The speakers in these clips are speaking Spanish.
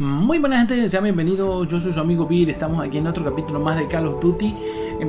Muy buena gente, sean bienvenidos, yo soy su amigo Vir, estamos aquí en otro capítulo más de Call of Duty,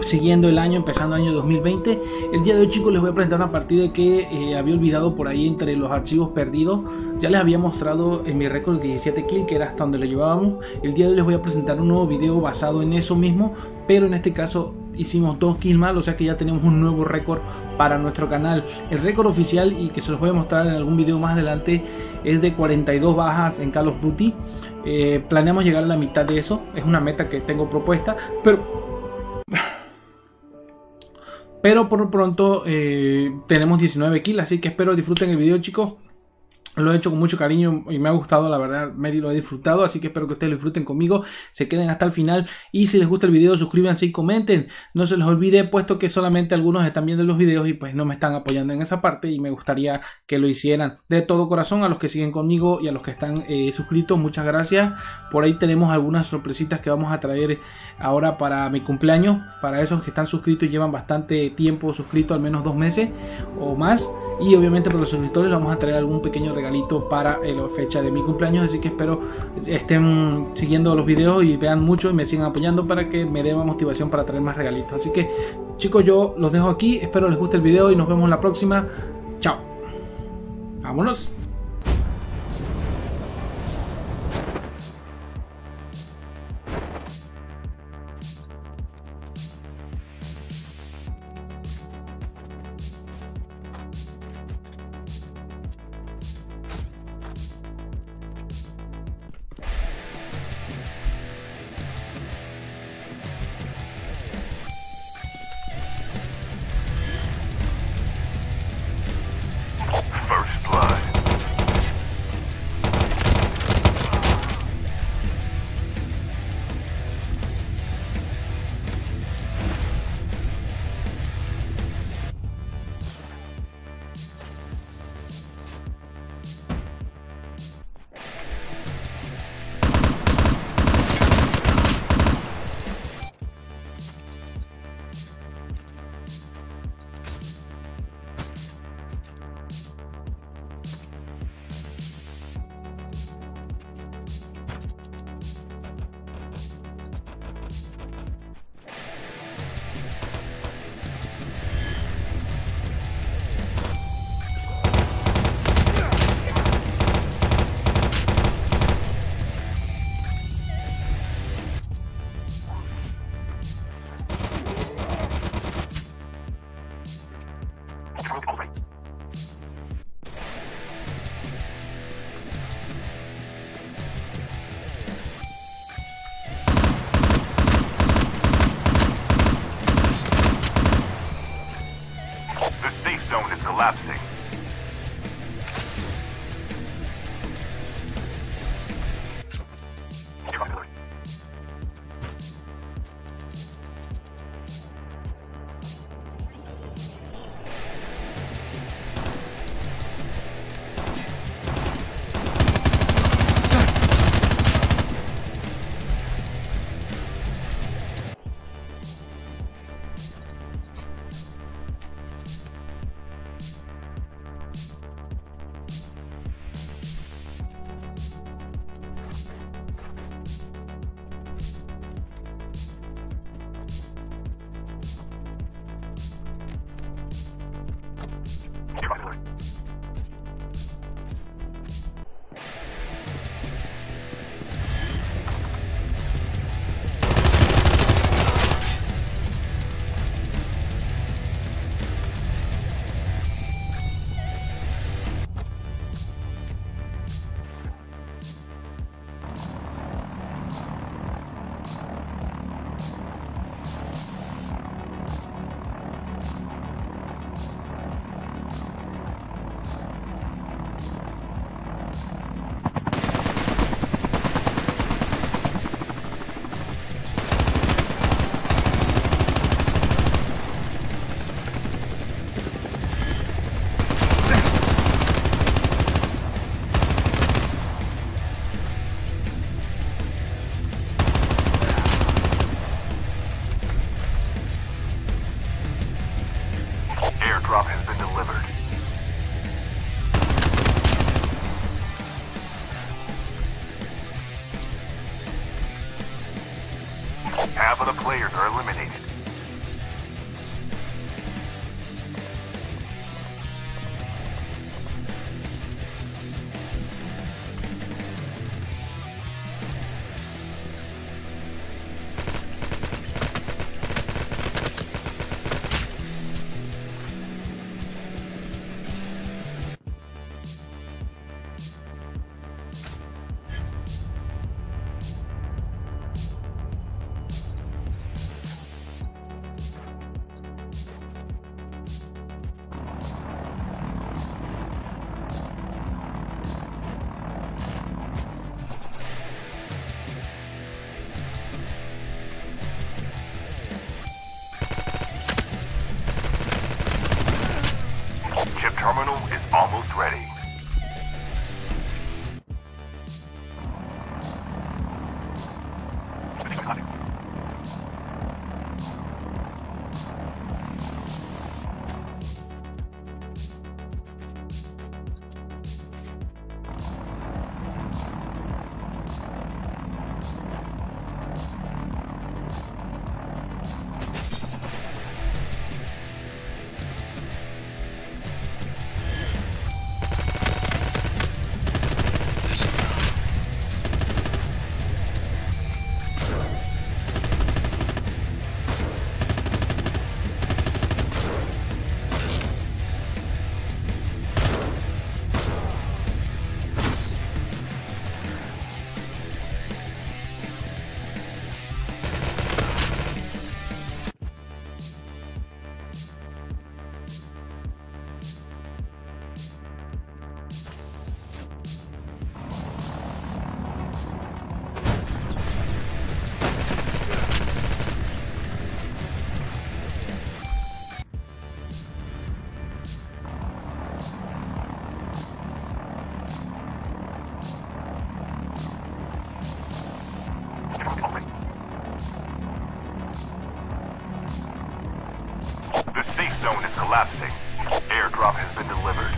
siguiendo el año, empezando el año 2020. El día de hoy, chicos, les voy a presentar una partida que había olvidado por ahí entre los archivos perdidos. Ya les había mostrado en mi récord 17 kills, que era hasta donde lo llevábamos. El día de hoy les voy a presentar un nuevo video basado en eso mismo, pero en este caso hicimos 2 kills mal, o sea que ya tenemos un nuevo récord para nuestro canal. El récord oficial, y que se los voy a mostrar en algún video más adelante, es de 42 bajas en Call of Duty. Planeamos llegar a la mitad de eso, es una meta que tengo propuesta, pero por pronto tenemos 19 kills, así que espero disfruten el video, chicos. Lo he hecho con mucho cariño y me ha gustado, la verdad, me lo he disfrutado, así que espero que ustedes lo disfruten conmigo, se queden hasta el final y si les gusta el video suscríbanse y comenten, no se les olvide, puesto que solamente algunos están viendo los videos y pues no me están apoyando en esa parte y me gustaría que lo hicieran. De todo corazón a los que siguen conmigo y a los que están suscritos, muchas gracias. Por ahí tenemos algunas sorpresitas que vamos a traer ahora para mi cumpleaños, para esos que están suscritos y llevan bastante tiempo suscritos, al menos 2 meses o más, y obviamente para los suscriptores vamos a traer algún pequeño regalo para la fecha de mi cumpleaños, así que espero estén siguiendo los videos y vean mucho y me sigan apoyando para que me dé más motivación para traer más regalitos. Así que, chicos, yo los dejo aquí, espero les guste el video y nos vemos en la próxima. Chao, vámonos. First blood. Half of the players are eliminated. Terminal is almost ready. Collapsing. Airdrop has been delivered.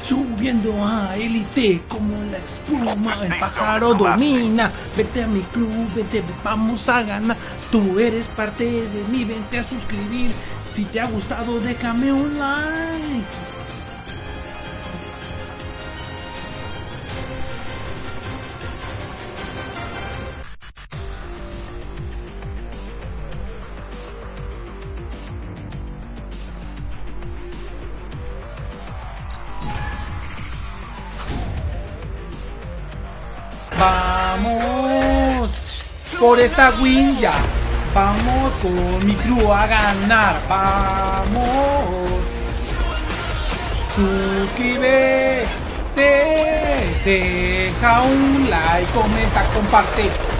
Subiendo a élite como la espuma, el pájaro domina. Vete a mi club, vete, vamos a ganar. Tú eres parte de mí, vente a suscribir. Si te ha gustado, déjame un like. Vamos por esa win ya. Vamos con mi crew a ganar. Vamos. Suscríbete, deja un like, comenta, comparte.